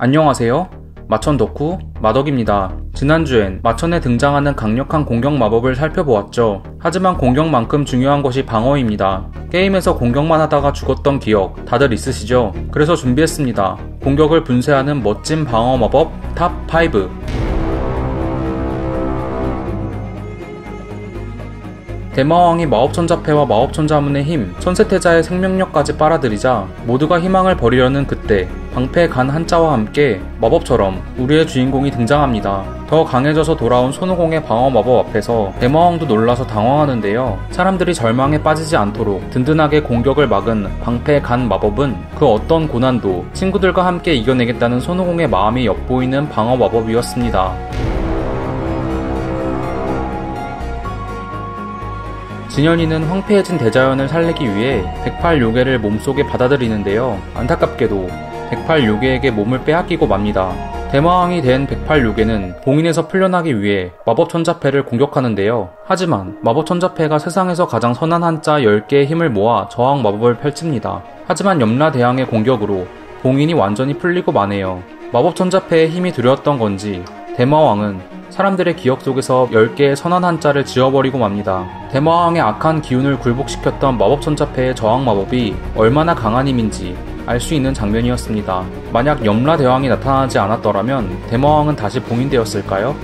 안녕하세요. 마천덕후 마덕입니다. 지난주엔 마천에 등장하는 강력한 공격 마법을 살펴보았죠. 하지만 공격만큼 중요한 것이 방어입니다. 게임에서 공격만 하다가 죽었던 기억 다들 있으시죠? 그래서 준비했습니다. 공격을 분쇄하는 멋진 방어 마법 탑5. 대마왕이 마법천자패와 마법천자문의 힘, 천세태자의 생명력까지 빨아들이자 모두가 희망을 버리려는 그때 방패 간 한자와 함께 마법처럼 우리의 주인공이 등장합니다. 더 강해져서 돌아온 손오공의 방어 마법 앞에서 대마왕도 놀라서 당황하는데요. 사람들이 절망에 빠지지 않도록 든든하게 공격을 막은 방패 간 마법은 그 어떤 고난도 친구들과 함께 이겨내겠다는 손오공의 마음이 엿보이는 방어 마법이었습니다. 진현이는 황폐해진 대자연을 살리기 위해 108요괴를 몸속에 받아들이는데요. 안타깝게도 108요괴에게 몸을 빼앗기고 맙니다. 대마왕이 된 108요괴는 봉인에서 풀려나기 위해 마법천자패를 공격하는데요. 하지만 마법천자패가 세상에서 가장 선한 한자 10개의 힘을 모아 저항 마법을 펼칩니다. 하지만 염라대왕의 공격으로 봉인이 완전히 풀리고 마네요. 마법천자패의 힘이 두려웠던 건지 대마왕은 사람들의 기억 속에서 10개의 선한 한자를 지워버리고 맙니다. 대마왕의 악한 기운을 굴복시켰던 마법천자패의 저항마법이 얼마나 강한 힘인지 알 수 있는 장면이었습니다. 만약 염라대왕이 나타나지 않았더라면 대마왕은 다시 봉인되었을까요?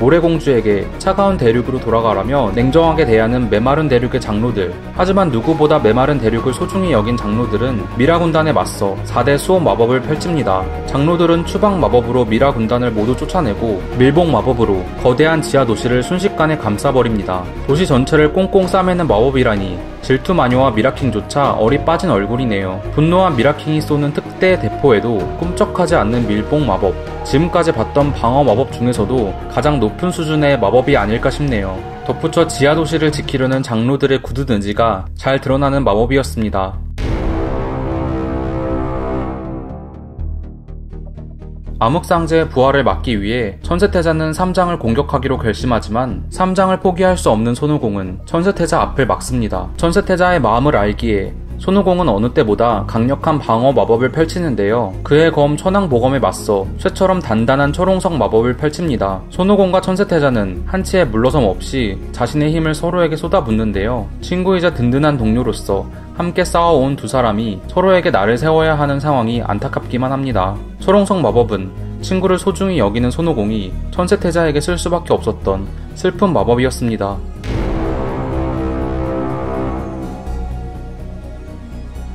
모래공주에게 차가운 대륙으로 돌아가라며 냉정하게 대하는 메마른 대륙의 장로들. 하지만 누구보다 메마른 대륙을 소중히 여긴 장로들은 미라군단에 맞서 4대 수호 마법을 펼칩니다. 장로들은 추방 마법으로 미라군단을 모두 쫓아내고 밀봉 마법으로 거대한 지하 도시를 순식간에 감싸버립니다. 도시 전체를 꽁꽁 싸매는 마법이라니 질투 마녀와 미라킹조차 어리 빠진 얼굴이네요. 분노한 미라킹이 쏘는 특대 대포에도 꿈쩍하지 않는 밀봉 마법. 지금까지 봤던 방어 마법 중에서도 가장 높은 수준의 마법이 아닐까 싶네요. 덧붙여 지하도시를 지키려는 장로들의 굳은 의지가 잘 드러나는 마법이었습니다. 암흑상제의 부활을 막기 위해 천세태자는 삼장을 공격하기로 결심하지만 삼장을 포기할 수 없는 손오공은 천세태자 앞을 막습니다. 천세태자의 마음을 알기에 손오공은 어느 때보다 강력한 방어 마법을 펼치는데요. 그의 검 천왕보검에 맞서 쇠처럼 단단한 초롱석 마법을 펼칩니다. 손오공과 천세태자는 한치의 물러섬 없이 자신의 힘을 서로에게 쏟아붓는데요. 친구이자 든든한 동료로서 함께 싸워온 두 사람이 서로에게 날을 세워야 하는 상황이 안타깝기만 합니다. 초롱석 마법은 친구를 소중히 여기는 손오공이 천세태자에게 쓸 수밖에 없었던 슬픈 마법이었습니다.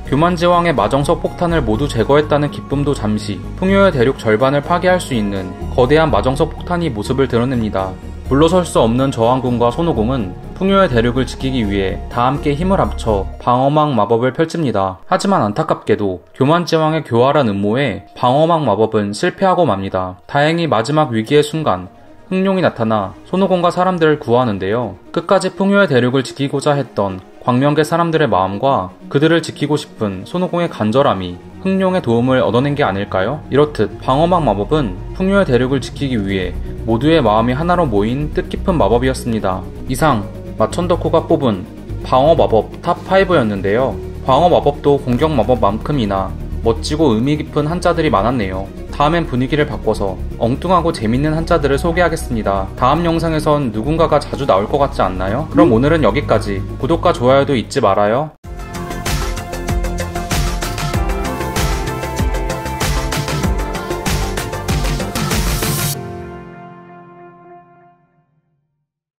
교만지왕의 마정석 폭탄을 모두 제거했다는 기쁨도 잠시, 풍요의 대륙 절반을 파괴할 수 있는 거대한 마정석 폭탄이 모습을 드러냅니다. 물러설 수 없는 저항군과 손오공은 풍요의 대륙을 지키기 위해 다 함께 힘을 합쳐 방어막 마법을 펼칩니다. 하지만 안타깝게도 교만지왕의 교활한 음모에 방어막 마법은 실패하고 맙니다. 다행히 마지막 위기의 순간 흥룡이 나타나 손오공과 사람들을 구하는데요. 끝까지 풍요의 대륙을 지키고자 했던 광명계 사람들의 마음과 그들을 지키고 싶은 손오공의 간절함이 흥룡의 도움을 얻어낸 게 아닐까요? 이렇듯 방어막 마법은 풍요의 대륙을 지키기 위해 모두의 마음이 하나로 모인 뜻깊은 마법이었습니다. 이상 마천덕후가 뽑은 방어 마법 탑5였는데요. 방어 마법도 공격 마법만큼이나 멋지고 의미 깊은 한자들이 많았네요. 다음엔 분위기를 바꿔서 엉뚱하고 재밌는 한자들을 소개하겠습니다. 다음 영상에선 누군가가 자주 나올 것 같지 않나요? 그럼 오늘은 여기까지. 구독과 좋아요도 잊지 말아요.